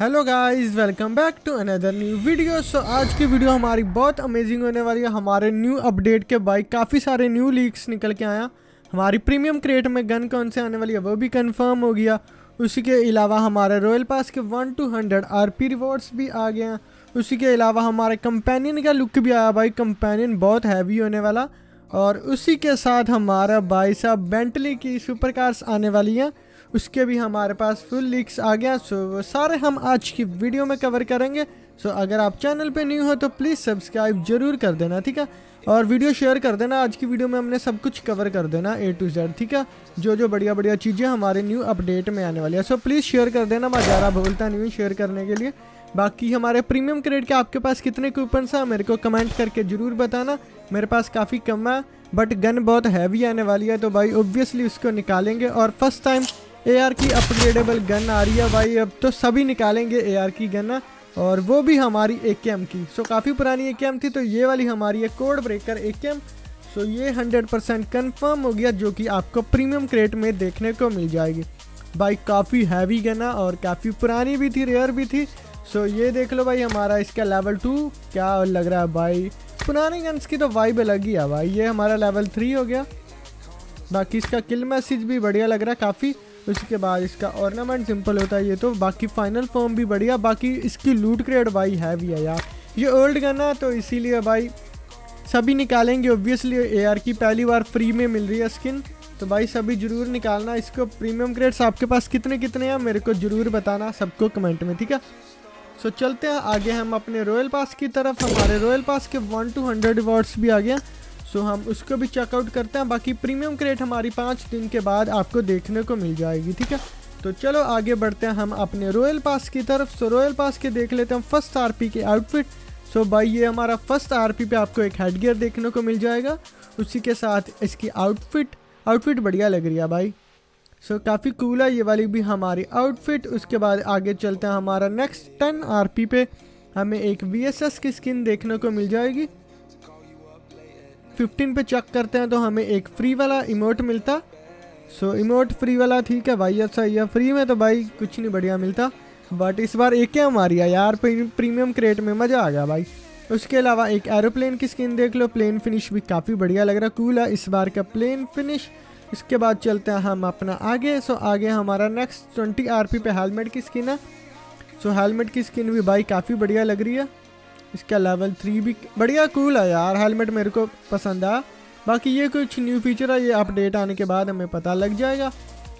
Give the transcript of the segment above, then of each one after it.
Hello guys, welcome back to another new video. So आज की video हमारी बहुत अमेजिंग होने वाली है। हमारे न्यू अपडेट के बाइक काफ़ी सारे न्यू लीक्स निकल के आया। हमारी प्रीमियम क्रेट में गन कौन से आने वाली है वो भी कंफर्म हो गया। उसी के अलावा हमारे रॉयल पास के 1 to 100 RP रिवॉर्ड्स भी आ गए हैं। उसी के अलावा हमारे कंपेनियन का लुक भी आया। भाई कंपेनियन बहुत हैवी होने वाला। और उसी के साथ हमारा भाई साहब बेंटली की सुपर कार्स आने वाली हैं, उसके भी हमारे पास फुल लीक्स आ गया। सो वो सारे हम आज की वीडियो में कवर करेंगे। सो अगर आप चैनल पे न्यू हो तो प्लीज़ सब्सक्राइब जरूर कर देना, ठीक है। और वीडियो शेयर कर देना। आज की वीडियो में हमने सब कुछ कवर कर देना A to Z, ठीक है। जो जो बढ़िया बढ़िया चीज़ें हमारे न्यू अपडेट में आने वाली है, सो प्लीज़ शेयर कर देना। मैं ज़्यादा बोलता नहीं हूँ शेयर करने के लिए। बाकी हमारे प्रीमियम क्रेड के आपके पास कितने कूपन हैं मेरे को कमेंट करके ज़रूर बताना। मेरे पास काफ़ी कम है, बट गन बहुत हैवी आने वाली है तो भाई ऑब्वियसली उसको निकालेंगे। और फर्स्ट टाइम AR की अपग्रेडेबल गन आ रही है भाई, अब तो सभी निकालेंगे AR की गन, और वो भी हमारी AKM की। सो काफ़ी पुरानी AKM थी, तो ये वाली हमारी है कोड ब्रेकर AKM। सो ये 100% कन्फर्म हो गया, जो कि आपको प्रीमियम क्रेट में देखने को मिल जाएगी। भाई काफ़ी हैवी गन है और काफ़ी पुरानी भी थी, रेयर भी थी। सो ये देख लो भाई हमारा इसका लेवल 2 क्या लग रहा है भाई। पुरानी गन्स की तो वाइब अलग ही है भाई। ये हमारा लेवल 3 हो गया। बाकी इसका किल मैसेज भी बढ़िया लग रहा है काफ़ी। उसके बाद इसका ऑर्नामेंट सिंपल होता है ये तो। बाकी फाइनल फॉर्म भी बढ़िया। बाकी इसकी लूट क्रेड भाई हैवी है यार। ये ओल्ड गन है तो इसीलिए भाई सभी निकालेंगे ऑब्वियसली। AR की पहली बार फ्री में मिल रही है स्किन, तो भाई सभी ज़रूर निकालना इसको। प्रीमियम क्रेड्स आपके पास कितने कितने हैं मेरे को ज़रूर बताना सबको कमेंट में, ठीक है। सो चलते हैं आगे हम अपने रॉयल पास की तरफ। हमारे रॉयल पास के 1 to 100 रिवॉर्ड्स भी आ गया, सो हम उसको भी चेकआउट करते हैं। बाकी प्रीमियम क्रेट हमारी 5 दिन के बाद आपको देखने को मिल जाएगी, ठीक है। तो चलो आगे बढ़ते हैं हम अपने रॉयल पास की तरफ। सो रॉयल पास के देख लेते हैं फर्स्ट RP के आउटफिट। सो भाई ये हमारा फर्स्ट RP पे आपको एक हेड गियर देखने को मिल जाएगा। उसी के साथ इसकी आउटफिट बढ़िया लग रही है भाई। सो काफ़ी कूल है ये वाली भी हमारी आउटफिट। उसके बाद आगे चलते हैं हमारा नेक्स्ट 10 RP पे हमें एक VSS की स्किन देखने को मिल जाएगी। 15 पे चेक करते हैं तो हमें एक फ्री वाला इमोट मिलता। सो इमोट फ्री वाला, ठीक है भाई, अच्छा ये फ्री में तो भाई कुछ नहीं बढ़िया मिलता। बट इस बार एक क्या हमारी है यार प्रीमियम क्रेट में, मज़ा आ गया भाई। उसके अलावा एक एरोप्लेन की स्किन देख लो। प्लेन फिनिश भी काफ़ी बढ़िया लग रहा, कूल है इस बार का प्लेन फिनिश। इसके बाद चलते हैं हम अपना आगे। सो आगे हमारा नेक्स्ट 20 RP पे हेलमेट की स्किन है। सो हेलमेट की स्किन भी भाई काफ़ी बढ़िया लग रही है। इसका लेवल 3 भी बढ़िया कूल है यार। हेलमेट मेरे को पसंद आया। बाकी ये कुछ न्यू फीचर है, ये अपडेट आने के बाद हमें पता लग जाएगा।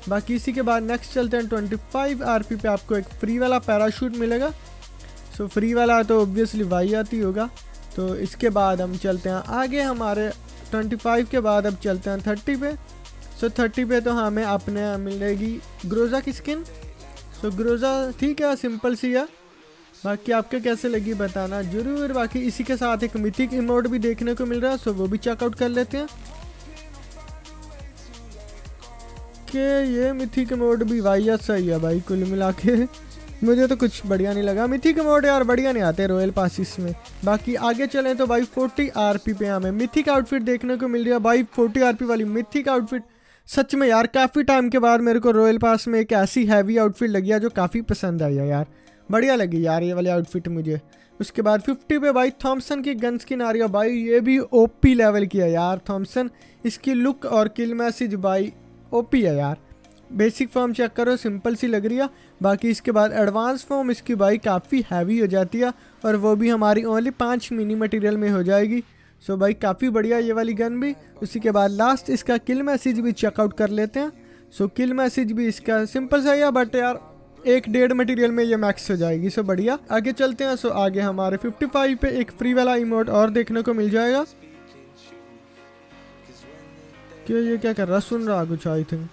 बाकी इसी के बाद नेक्स्ट चलते हैं 25 RP पे आपको एक फ्री वाला पैराशूट मिलेगा। सो फ्री वाला तो ऑब्वियसली वाई आती होगा। तो इसके बाद हम चलते हैं आगे। हमारे 25 के बाद अब चलते हैं 30 पे। सो 30 पे तो हमें अपने मिलेगी ग्रोज़ा की स्किन। सो ग्रोज़ा ठीक है, सिंपल सी है। बाकी आपके कैसे लगी बताना जरूर। बाकी इसी के साथ एक मिथिक इमोट भी देखने को मिल रहा है, सो वो भी चेकआउट कर लेते हैं। कि ये मिथिक इमोट भी भाई अच्छा ही है भाई। कुल मिला के मुझे तो कुछ बढ़िया नहीं लगा। मिथिक इमोट यार बढ़िया नहीं आते रॉयल पासिस में। बाकी आगे चलें तो भाई 40 RP पे हमें मिथिक आउटफिट देखने को मिल रहा है। भाई 40 RP वाली मिथिक आउटफिट सच में यार काफ़ी टाइम के बाद मेरे को रॉयल पास में एक ऐसी हैवी आउटफिट लगी है जो काफ़ी पसंद आई है यार। बढ़िया लगी यार ये वाली आउटफिट मुझे। उसके बाद 50 पे भाई थॉमसन की गन स्किन आ रही है। भाई ये भी OP लेवल की है यार थॉमसन। इसकी लुक और किल मैसेज भाई OP है यार। बेसिक फॉर्म चेक करो, सिंपल सी लग रही है। बाकी इसके बाद एडवांस फॉर्म इसकी भाई काफ़ी हैवी हो जाती है, और वो भी हमारी ओनली 5 मिनी मटेरियल में हो जाएगी। सो भाई काफ़ी बढ़िया ये वाली गन भी। उसी के बाद लास्ट इसका किल मैसेज भी चेकआउट कर लेते हैं। सो किल मैसेज भी इसका सिंपल सा है, बट यार 1.5 मटेरियल में ये मैक्स हो जाएगी। सो बढ़िया आगे चलते हैं। सो आगे हमारे 55 पे एक फ्री वाला इमोट और देखने को मिल जाएगा। क्या ये क्या कर रहा, सुन रहा कुछ आई थिंक।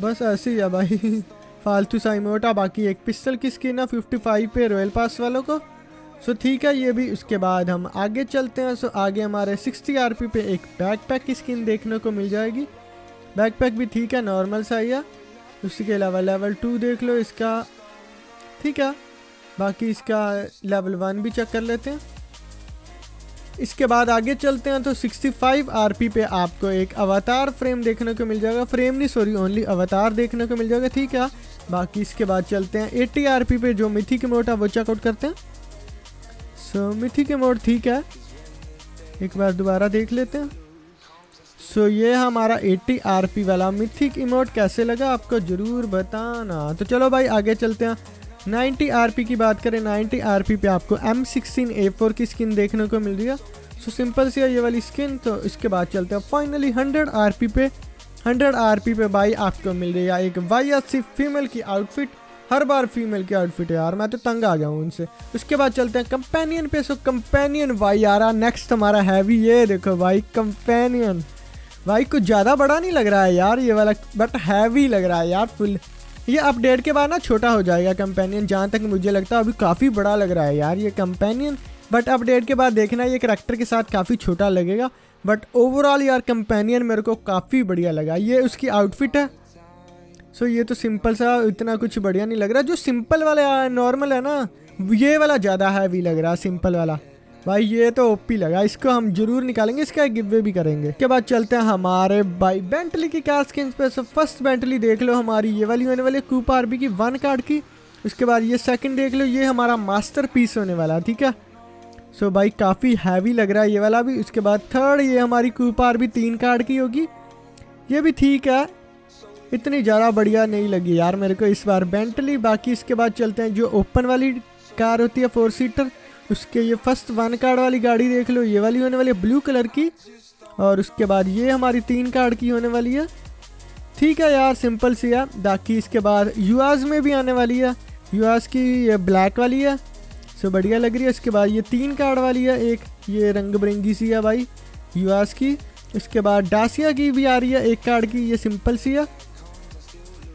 बस ऐसे ही है भाई फालतू सा इमोट। बाकी एक पिस्टल की स्किन है 55 पे रॉयल पास वालों को। सो ठीक है ये भी। उसके बाद हम आगे चलते हैं। सो आगे हमारे 60 RP पे एक बैकपैक की स्किन देखने को मिल जाएगी। बैकपैक भी ठीक है, नॉर्मल सा ही है। उसके अलावा लेवल 2 देख लो इसका, ठीक है। बाकी इसका लेवल 1 भी चेक कर लेते हैं। इसके बाद आगे चलते हैं तो 65 आरपी पे आपको एक अवतार फ्रेम देखने को मिल जाएगा, फ्रेम नहीं सॉरी ओनली अवतार देखने को मिल जाएगा, ठीक है। बाकी इसके बाद चलते हैं 80 आरपी पे जो मिथिक मोड है वो चेकआउट करते हैं। सो मिथिक मोड ठीक है, एक बार दोबारा देख लेते हैं। सो ये हमारा 80 आरपी वाला मिथिक इमोट कैसे लगा आपको ज़रूर बताना। तो चलो भाई आगे चलते हैं। 90 आरपी की बात करें, 90 आरपी पे आपको M16A4 की स्किन देखने को मिल रही है। सो सिंपल सी है ये वाली स्किन। तो इसके बाद चलते हैं फाइनली 100 आरपी पे। 100 आरपी पे भाई आपको मिल रही है एक YSC फीमेल की आउटफिट। हर बार फीमेल की आउटफिट है यार, मैं तो तंग आ गया हूँ उनसे। उसके बाद चलते हैं कंपेनियन पे। सो कंपेनियन भाई आ रहा नेक्स्ट हमारा हैवी। ये देखो भाई कंपेनियन, भाई कुछ ज़्यादा बड़ा नहीं लग रहा है यार ये वाला, बट हैवी लग रहा है यार फुल। ये अपडेट के बाद ना छोटा हो जाएगा कंपेनियन, जहाँ तक मुझे लगता है। अभी काफ़ी बड़ा लग रहा है यार ये कंपेनियन, बट अपडेट के बाद देखना ये करैक्टर के साथ काफ़ी छोटा लगेगा। बट ओवरऑल यार कंपेनियन मेरे को काफ़ी बढ़िया लगा। ये उसकी आउटफिट है। सो ये तो सिंपल सा, इतना कुछ बढ़िया नहीं लग रहा। जो सिंपल वाला नॉर्मल है ना, ये वाला ज़्यादा हैवी लग रहा है सिंपल वाला। भाई ये तो ओपी लगा, इसको हम जरूर निकालेंगे, इसका गिव वे भी करेंगे। के बाद चलते हैं हमारे भाई बेंटली की क्या स्किन पे। सो फर्स्ट बेंटली देख लो हमारी ये वाली होने वाली कूप आरबी की 1 कार्ड की। उसके बाद ये सेकंड देख लो, ये हमारा मास्टरपीस होने वाला, ठीक है। सो भाई काफ़ी हैवी लग रहा है ये वाला भी। उसके बाद थर्ड ये हमारी कूप आरबी 3 कार्ड की होगी, ये भी ठीक है, इतनी ज़्यादा बढ़िया नहीं लगी यार मेरे को इस बार बेंटली। बाकी इसके बाद चलते हैं जो ओपन वाली कार होती है 4 सीटर, उसके ये फर्स्ट 1 कार्ड वाली गाड़ी देख लो, ये वाली होने वाली है ब्लू कलर की। और उसके बाद ये हमारी 3 कार्ड की होने वाली है, ठीक है यार सिंपल सी है। बाकी इसके बाद यूआज में भी आने वाली है, यूआज की ये ब्लैक वाली है, सो बढ़िया लग रही है। उसके बाद ये 3 कार्ड वाली है एक, ये रंग बिरंगी सी है भाई यूआज की। उसके बाद डासिया की भी आ रही है 1 कार्ड की, ये सिंपल सी है।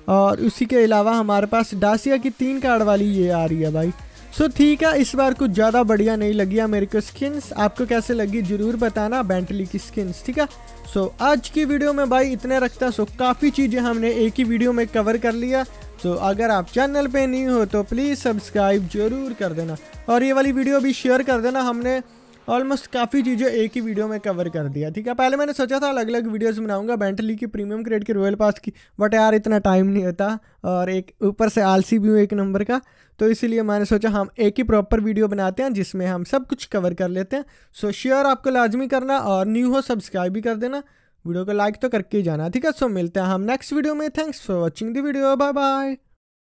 और उसी के अलावा हमारे पास डासिया की 3 कार्ड वाली ये आ रही है भाई। सो ठीक है, इस बार कुछ ज़्यादा बढ़िया नहीं लगी है मेरे को स्किन्स। आपको कैसे लगी ज़रूर बताना बेंटली की स्किन्स, ठीक है। सो आज की वीडियो में भाई इतने रखता है। सो काफ़ी चीज़ें हमने एक ही वीडियो में कवर कर लिया। तो अगर आप चैनल पे नहीं हो तो प्लीज़ सब्सक्राइब ज़रूर कर देना और ये वाली वीडियो भी शेयर कर देना। हमने ऑलमोस्ट काफ़ी चीज़ें एक ही वीडियो में कवर कर दिया, ठीक है। पहले मैंने सोचा था अलग अलग वीडियोज़ बनाऊंगा बेंटली की, प्रीमियम ग्रेड की, रॉयल पास की, बट यार इतना टाइम नहीं होता और एक ऊपर से आलसी भी हूँ एक नंबर का, तो इसीलिए मैंने सोचा हम एक ही प्रॉपर वीडियो बनाते हैं जिसमें हम सब कुछ कवर कर लेते हैं। सो शेयर आपको लाजमी करना और न्यू हो सब्सक्राइब भी कर देना, वीडियो को लाइक तो करके ही जाना, ठीक है। सो मिलते हैं हम नेक्स्ट वीडियो में। Thanks for watching the video, bye bye.